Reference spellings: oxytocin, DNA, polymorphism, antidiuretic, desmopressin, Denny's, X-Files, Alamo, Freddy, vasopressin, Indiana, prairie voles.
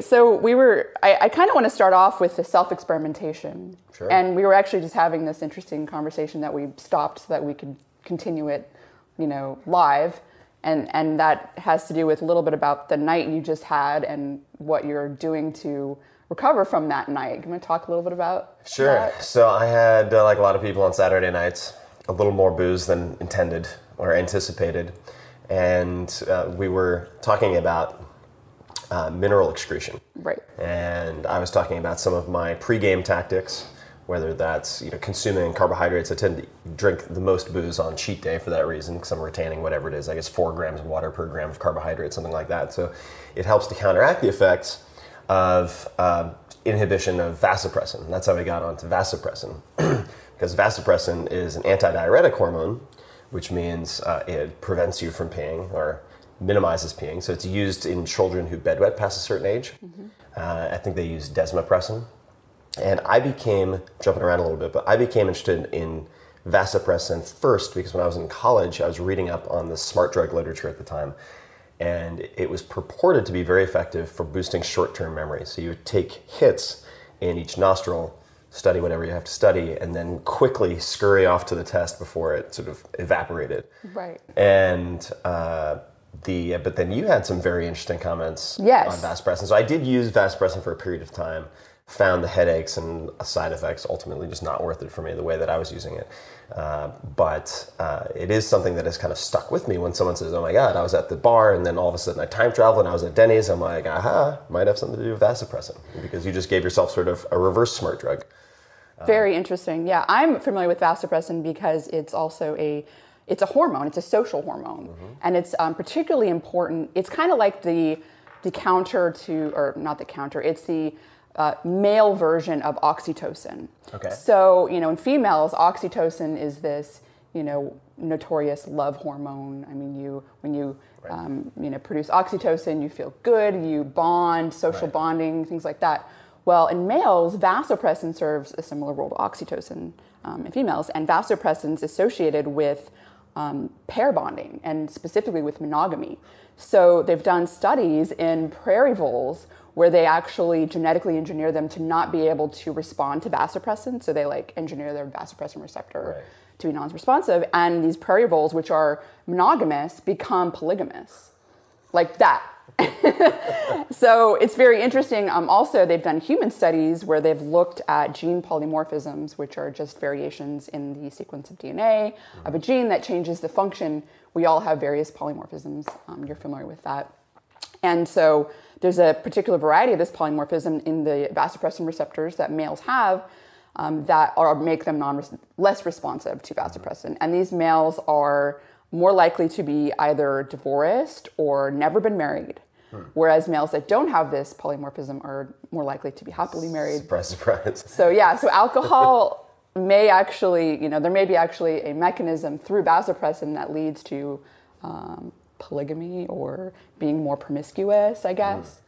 So I kind of want to start off with the self-experimentation. Sure. And we were actually just having this interesting conversation that we stopped so that we could continue it, you know, live. And that has to do with a little bit about the night you just had and what you're doing to recover from that night. You want to talk a little bit about Sure. that? So I had, like a lot of people on Saturday nights, a little more booze than intended or anticipated. And we were talking about mineral excretion. Right. And I was talking about some of my pregame tactics, whether that's, you know, consuming carbohydrates. I tend to drink the most booze on cheat day for that reason, because I'm retaining whatever it is, I guess 4 grams of water per gram of carbohydrates, something like that. So it helps to counteract the effects of inhibition of vasopressin. That's how we got onto vasopressin, because vasopressin is an antidiuretic hormone, which means it prevents you from peeing or minimizes peeing. So it's used in children who bedwet past a certain age. Mm-hmm. I think they use desmopressin. And I became, jumping around a little bit, but I became interested in vasopressin first because when I was in college, I was reading up on the smart drug literature at the time, and it was purported to be very effective for boosting short-term memory. So you would take hits in each nostril, study whatever you have to study, and then quickly scurry off to the test before it sort of evaporated. Right. And but then you had some very interesting comments Yes. on vasopressin. So I did use vasopressin for a period of time, found the headaches and side effects ultimately just not worth it for me the way that I was using it. But it is something that has kind of stuck with me when someone says, oh my God, I was at the bar and then all of a sudden I time traveled and I was at Denny's. I'm like, aha, might have something to do with vasopressin because you just gave yourself sort of a reverse smart drug. Very interesting. Yeah, I'm familiar with vasopressin because it's also it's a hormone. It's a social hormone. Mm-hmm. And it's particularly important. It's kind of like the counter to, or not the counter, it's the male version of oxytocin. Okay. So, you know, in females, oxytocin is this, you know, notorious love hormone. I mean, when you right. You know, produce oxytocin, you feel good, you bond, social right. bonding, things like that. Well, in males, vasopressin serves a similar role to oxytocin in females, and vasopressin is associated with pair bonding, and specifically with monogamy. So they've done studies in prairie voles where they actually genetically engineer them to not be able to respond to vasopressin. So they like engineer their vasopressin receptor right. to be non-responsive. And these prairie voles, which are monogamous, become polygamous, like that. So it's very interesting. Also, they've done human studies where they've looked at gene polymorphisms, which are just variations in the sequence of DNA mm-hmm. of a gene that changes the function. We all have various polymorphisms. You're familiar with that. And so there's a particular variety of this polymorphism in the vasopressin receptors that males have that make them less responsive to vasopressin. And these males are more likely to be either divorced or never been married, whereas males that don't have this polymorphism are more likely to be happily married. Surprise, surprise. So yeah, so alcohol may actually, you know, there may be actually a mechanism through vasopressin that leads to polygamy or being more promiscuous, I guess.